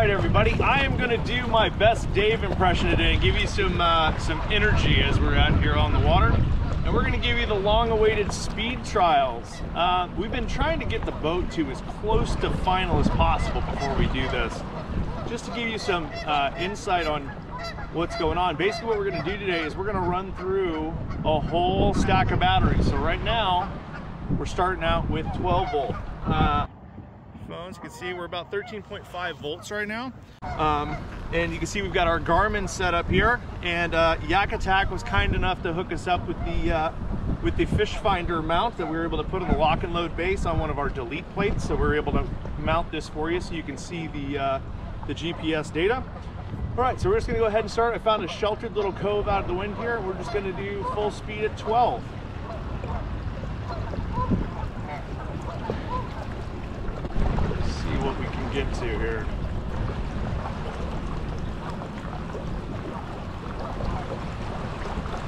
Alright everybody, I am going to do my best Dave impression today and give you some energy as we're out here on the water. And we're going to give you the long-awaited speed trials. We've been trying to get the boat to as close to final as possible before we do this. Just to give you some insight on what's going on. Basically what we're going to do today is we're going to run through a whole stack of batteries. So right now, we're starting out with 12 volt. Phones, you can see we're about 13.5 volts right now. And you can see we've got our Garmin set up here, and Yak Attack was kind enough to hook us up with the fish finder mount that we were able to put on the LockNLoad base on one of our delete plates. So we were able to mount this for you so you can see the GPS data. All right, so we're just gonna go ahead and start. I found a sheltered little cove out of the wind here. We're just gonna do full speed at 12. What we can get to here.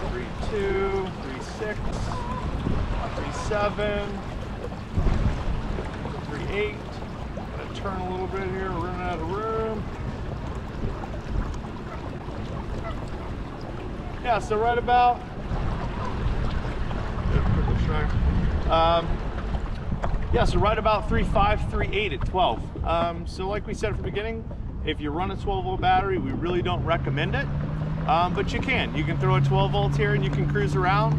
Three, two, 3.6, 3.7, 3.8. Gonna turn a little bit here, running out of room. Yeah, so right about. Yeah, so right about 3.5, 3.8 at 12. So like we said from the beginning, if you run a 12 volt battery, we really don't recommend it, but you can throw a 12 volts here and you can cruise around.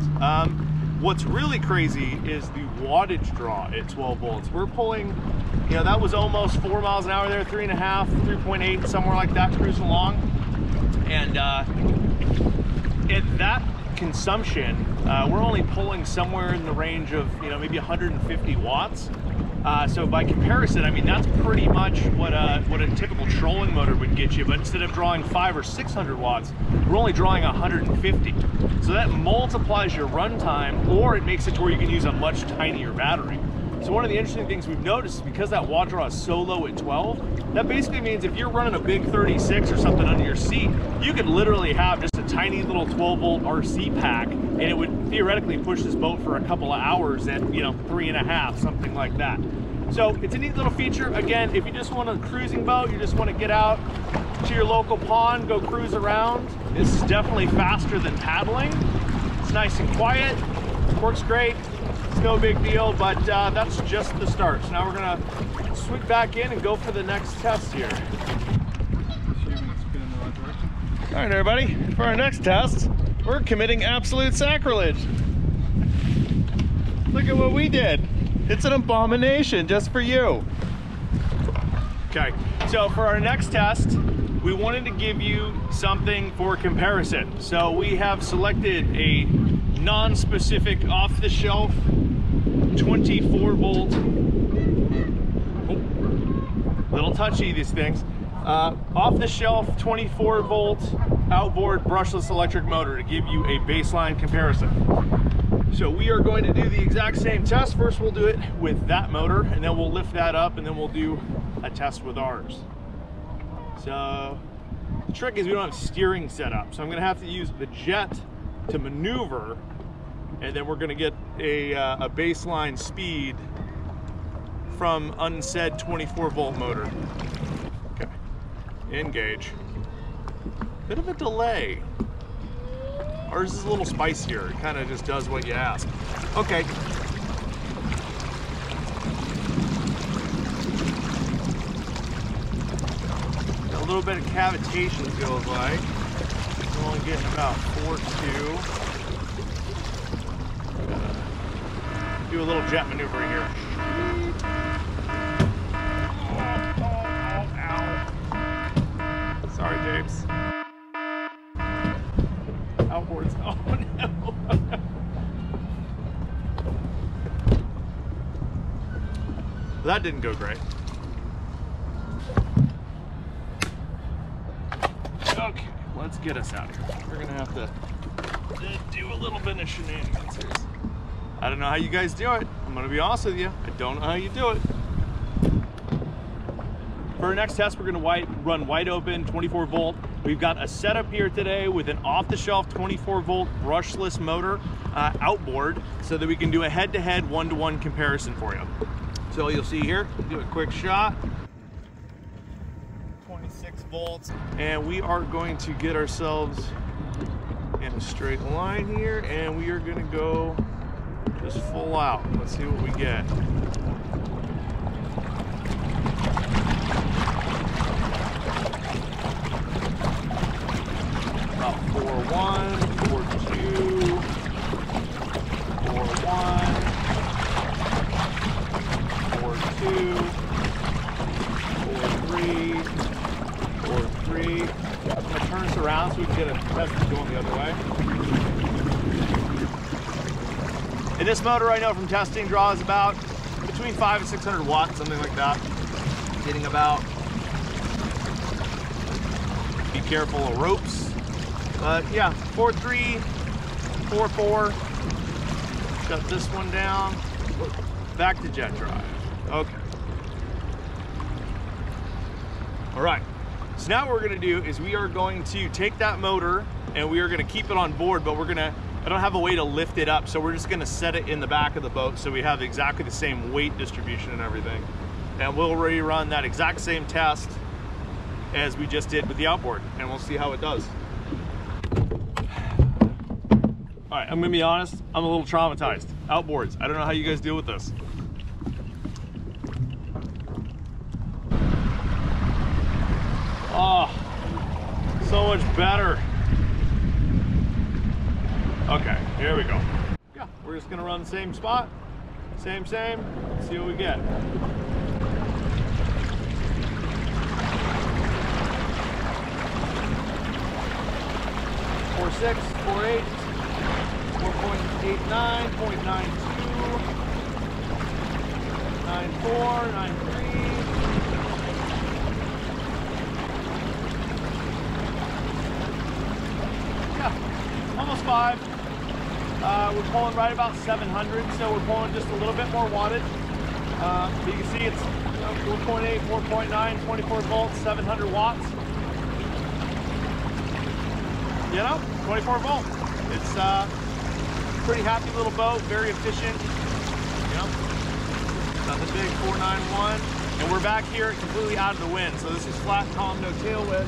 What's really crazy is the wattage draw at 12 volts. We're pulling, you know, that was almost 4 miles an hour there, 3.5, 3.8, somewhere like that, cruising along. And at that consumption, we're only pulling somewhere in the range of, you know, maybe 150 watts. So by comparison, I mean, that's pretty much what a typical trolling motor would get you. But instead of drawing 500 or 600 watts, we're only drawing 150. So that multiplies your run time, or it makes it to where you can use a much tinier battery. So one of the interesting things we've noticed is because that watt draw is so low at 12, that basically means if you're running a big 36 or something under your seat, you could literally have just a tiny little 12 volt RC pack, and it would theoretically push this boat for a couple of hours at, you know, 3.5, something like that. So it's a neat little feature. Again, if you just want a cruising boat, you just want to get out to your local pond, go cruise around. This is definitely faster than paddling. It's nice and quiet, works great. It's no big deal, but that's just the start. So now we're gonna sweep back in and go for the next test here. All right, everybody, for our next test, we're committing absolute sacrilege. Look at what we did. It's an abomination just for you. Okay, so for our next test, we wanted to give you something for comparison. So we have selected a non-specific, off-the-shelf, 24 volt, little touchy these things, off-the-shelf 24 volt outboard brushless electric motor to give you a baseline comparison. So we are going to do the exact same test. First we'll do it with that motor, and then we'll lift that up, and then we'll do a test with ours. So the trick is we don't have steering set up, so I'm gonna have to use the jet to maneuver, and then we're going to get a baseline speed from unsaid 24 volt motor. Okay, engage. Bit of a delay. Ours is a little spicier. It kind of just does what you ask. Okay. A little bit of cavitation feels like. We're only getting about 4.2. Do a little jet maneuver here. Sorry, James. Outboards. Oh no. That didn't go great. Okay, let's get us out of here. We're gonna have to do a little bit of shenanigans here. I don't know how you guys do it. I'm gonna be honest with you. I don't know how you do it. For our next test, we're gonna run wide open, 24 volt. We've got a setup here today with an off-the-shelf 24 volt brushless motor outboard, so that we can do a head-to-head, one-to-one comparison for you. So you'll see here, do a quick shot. 26 volts. And we are going to get ourselves in a straight line here, and we are gonna go just full out. Let's see what we get. About 4.1, 4.2, 4.1, 4.2. 4.3, 4.3. I'm gonna turn this around so we can get a test going the other way. And this motor I know from testing draws about between 500 and 600 watts, something like that. Getting about. Be careful of ropes. But yeah, 4.3, 4.4. Shut this one down. Back to jet drive. Okay. All right, so now what we're gonna do is we are going to take that motor and we are gonna keep it on board, but I don't have a way to lift it up, so we're just gonna set it in the back of the boat so we have exactly the same weight distribution and everything. And we'll rerun that exact same test as we just did with the outboard, and we'll see how it does. All right, I'm gonna be honest, I'm a little traumatized. Outboards, I don't know how you guys deal with this. Oh, so much better. Okay, here we go. Yeah, we're just gonna run the same spot, same, see what we get. Four, 6, 4.8, 4.89, 0.92, 9.4, 9.3. Almost 5. We're pulling right about 700, so we're pulling just a little bit more wattage. But you can see it's 4.8, 4.9, 24 volts, 700 watts. You know, 24 volts. It's pretty happy little boat, very efficient. You know, nothing big, 491. And we're back here completely out of the wind, so this is flat, calm, no tailwind.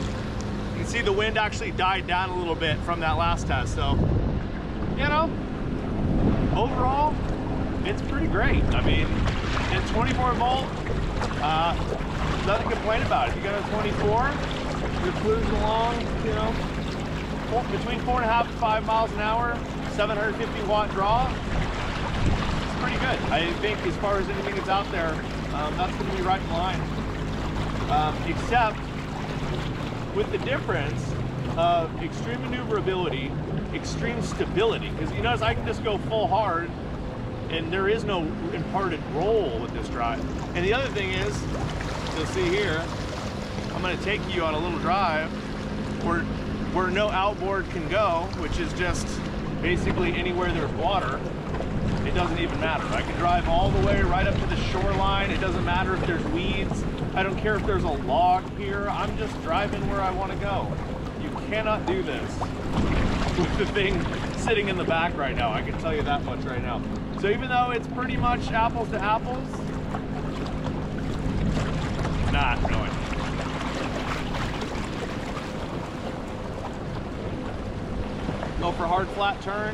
You can see the wind actually died down a little bit from that last test, so, you know, overall, it's pretty great. I mean, at 24 volt, nothing to complain about. If you go to 24, you're cruising along, you know, between 4.5 to 5 miles an hour, 750 watt draw, it's pretty good. I think as far as anything that's out there, that's gonna be right in line, except with the difference of extreme maneuverability, extreme stability. Because you notice I can just go full hard and there is no imparted roll with this drive. And the other thing is, you'll see here, I'm gonna take you on a little drive where no outboard can go, which is just basically anywhere there's water. It doesn't even matter. I can drive all the way right up to the shoreline. It doesn't matter if there's weeds. I don't care if there's a log here. I'm just driving where I want to go. You cannot do this with the thing sitting in the back right now. I can tell you that much right now. So even though it's pretty much apples to apples, not really. Go for a hard flat turn.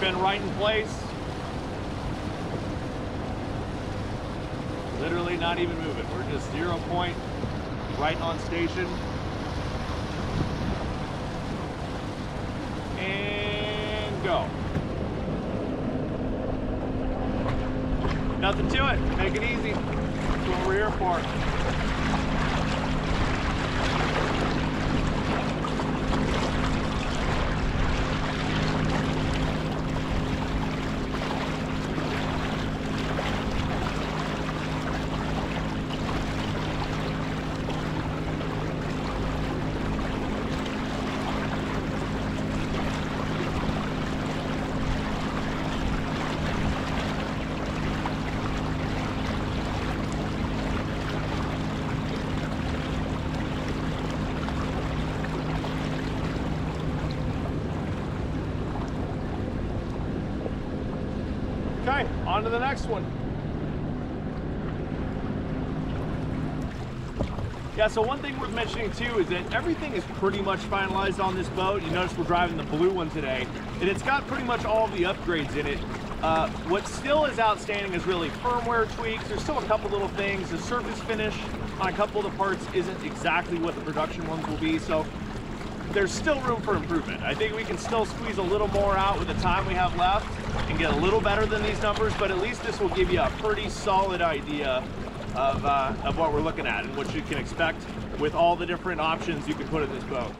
Been right in place, literally not even moving. We're just 0 point, right on station, and go. Nothing to it. Make it easy. That's what we're here for. Okay, on to the next one. Yeah, so one thing worth mentioning too is that everything is pretty much finalized on this boat. You notice we're driving the blue one today, and it's got pretty much all of the upgrades in it. What still is outstanding is really firmware tweaks. There's still a couple little things. The surface finish on a couple of the parts isn't exactly what the production ones will be, so there's still room for improvement. I think we can still squeeze a little more out with the time we have left and get a little better than these numbers, but at least this will give you a pretty solid idea of what we're looking at and what you can expect with all the different options you can put in this boat.